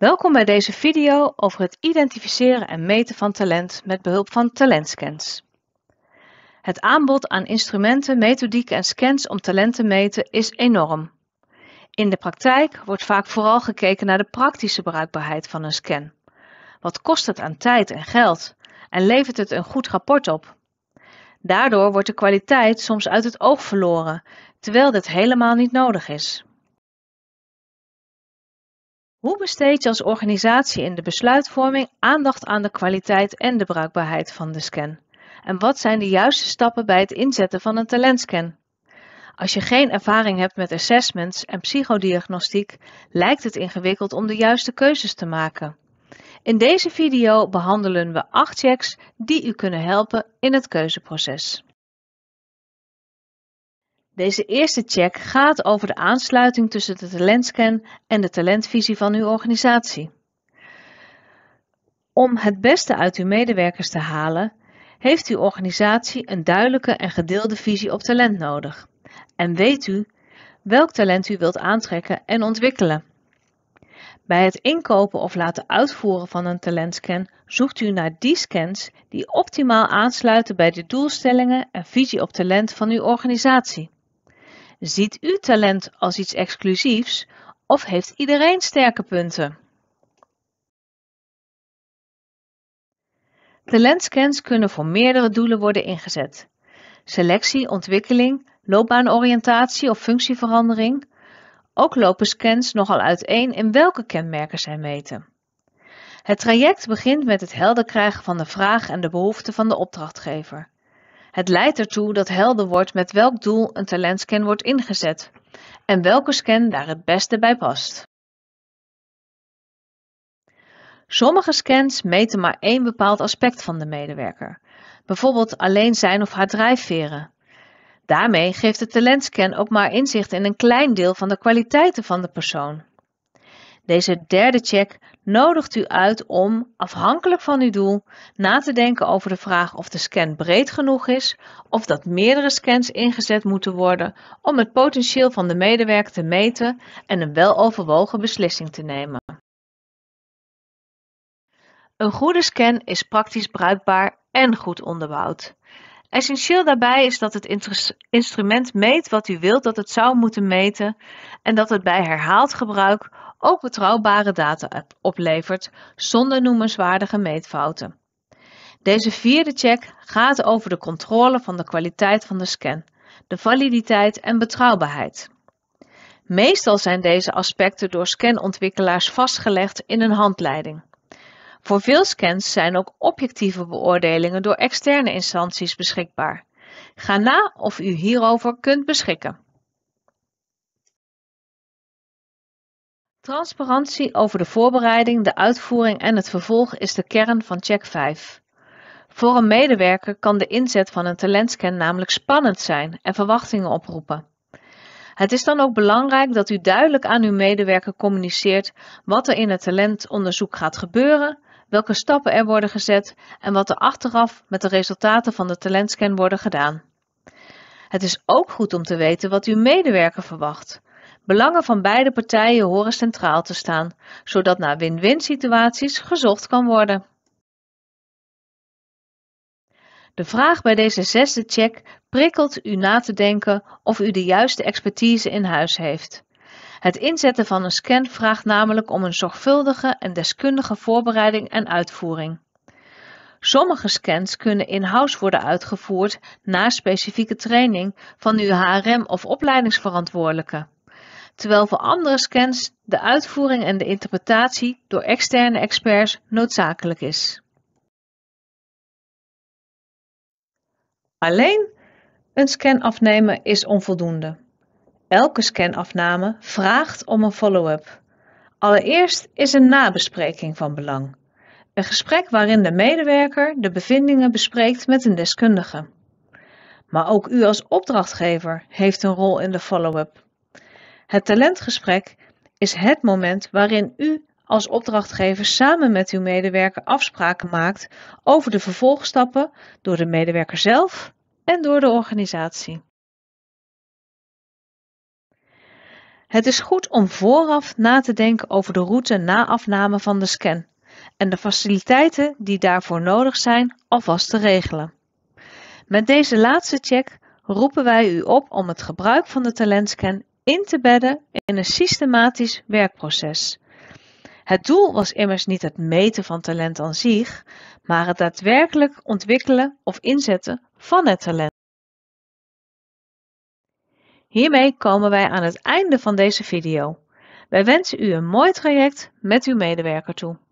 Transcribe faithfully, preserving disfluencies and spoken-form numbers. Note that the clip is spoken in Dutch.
Welkom bij deze video over het identificeren en meten van talent met behulp van talentscans. Het aanbod aan instrumenten, methodieken en scans om talent te meten is enorm. In de praktijk wordt vaak vooral gekeken naar de praktische bruikbaarheid van een scan. Wat kost het aan tijd en geld en levert het een goed rapport op? Daardoor wordt de kwaliteit soms uit het oog verloren, terwijl dit helemaal niet nodig is. Hoe besteed je als organisatie in de besluitvorming aandacht aan de kwaliteit en de bruikbaarheid van de scan? En wat zijn de juiste stappen bij het inzetten van een talentscan? Als je geen ervaring hebt met assessments en psychodiagnostiek, lijkt het ingewikkeld om de juiste keuzes te maken. In deze video behandelen we acht checks die u kunnen helpen in het keuzeproces. Deze eerste check gaat over de aansluiting tussen de talentscan en de talentvisie van uw organisatie. Om het beste uit uw medewerkers te halen, heeft uw organisatie een duidelijke en gedeelde visie op talent nodig. En weet u welk talent u wilt aantrekken en ontwikkelen. Bij het inkopen of laten uitvoeren van een talentscan zoekt u naar die scans die optimaal aansluiten bij de doelstellingen en visie op talent van uw organisatie. Ziet u talent als iets exclusiefs of heeft iedereen sterke punten? Talentscans kunnen voor meerdere doelen worden ingezet. Selectie, ontwikkeling, loopbaanoriëntatie of functieverandering. Ook lopen scans nogal uiteen in welke kenmerken zij meten. Het traject begint met het helder krijgen van de vraag en de behoeften van de opdrachtgever. Het leidt ertoe dat helder wordt met welk doel een talentscan wordt ingezet en welke scan daar het beste bij past. Sommige scans meten maar één bepaald aspect van de medewerker, bijvoorbeeld alleen zijn of haar drijfveren. Daarmee geeft de talentscan ook maar inzicht in een klein deel van de kwaliteiten van de persoon. Deze derde check nodigt u uit om, afhankelijk van uw doel, na te denken over de vraag of de scan breed genoeg is of dat meerdere scans ingezet moeten worden om het potentieel van de medewerker te meten en een weloverwogen beslissing te nemen. Een goede scan is praktisch bruikbaar en goed onderbouwd. Essentieel daarbij is dat het instrument meet wat u wilt dat het zou moeten meten en dat het bij herhaald gebruik ook betrouwbare data oplevert zonder noemenswaardige meetfouten. Deze vierde check gaat over de controle van de kwaliteit van de scan, de validiteit en betrouwbaarheid. Meestal zijn deze aspecten door scanontwikkelaars vastgelegd in een handleiding. Voor veel scans zijn ook objectieve beoordelingen door externe instanties beschikbaar. Ga na of u hierover kunt beschikken. Transparantie over de voorbereiding, de uitvoering en het vervolg is de kern van check vijf. Voor een medewerker kan de inzet van een talentscan namelijk spannend zijn en verwachtingen oproepen. Het is dan ook belangrijk dat u duidelijk aan uw medewerker communiceert wat er in het talentonderzoek gaat gebeuren, welke stappen er worden gezet en wat er achteraf met de resultaten van de talentscan worden gedaan. Het is ook goed om te weten wat uw medewerker verwacht. Belangen van beide partijen horen centraal te staan, zodat naar win-win situaties gezocht kan worden. De vraag bij deze zesde check prikkelt u na te denken of u de juiste expertise in huis heeft. Het inzetten van een scan vraagt namelijk om een zorgvuldige en deskundige voorbereiding en uitvoering. Sommige scans kunnen in-house worden uitgevoerd na specifieke training van uw H R M of opleidingsverantwoordelijke, terwijl voor andere scans de uitvoering en de interpretatie door externe experts noodzakelijk is. Alleen een scan afnemen is onvoldoende. Elke scanafname vraagt om een follow-up. Allereerst is een nabespreking van belang. Een gesprek waarin de medewerker de bevindingen bespreekt met een deskundige. Maar ook u als opdrachtgever heeft een rol in de follow-up. Het talentgesprek is het moment waarin u als opdrachtgever samen met uw medewerker afspraken maakt over de vervolgstappen door de medewerker zelf en door de organisatie. Het is goed om vooraf na te denken over de route na afname van de scan en de faciliteiten die daarvoor nodig zijn alvast te regelen. Met deze laatste check roepen wij u op om het gebruik van de talentscan in te bedden in een systematisch werkproces. Het doel was immers niet het meten van talent aan zich, maar het daadwerkelijk ontwikkelen of inzetten van het talent. Hiermee komen wij aan het einde van deze video. Wij wensen u een mooi traject met uw medewerker toe.